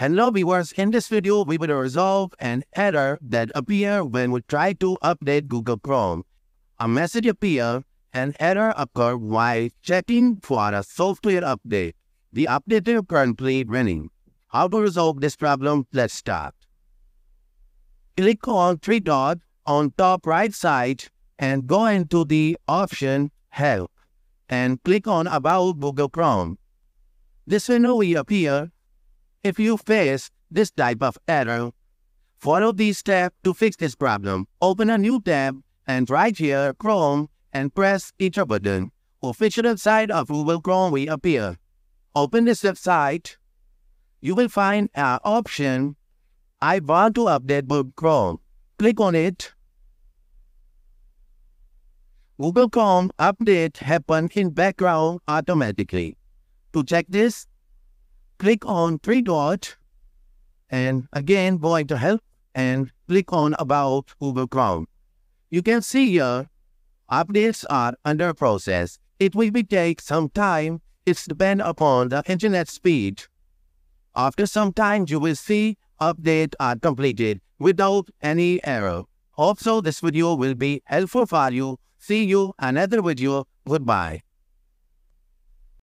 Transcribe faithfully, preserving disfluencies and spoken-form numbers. Hello viewers, in this video we will resolve an error that appears when we try to update Google Chrome. A message appears, an error occurs while checking for a software update. The update is currently running. How to resolve this problem? Let's start. Click on three dots on top right side and go into the option Help and click on About Google Chrome. This window will appear. If you face this type of error, follow these steps to fix this problem. Open a new tab and right here Chrome and press enter button. Official website of Google Chrome will appear. Open this website. You will find an option, I want to update Google Chrome. Click on it. Google Chrome update happens in background automatically. To check this, click on three dots and again go into Help and click on About Google Chrome. You can see here updates are under process. It will be take some time. It's depend upon the internet speed. After some time you will see updates are completed without any error. Also this video will be helpful for you. See you another video. Goodbye.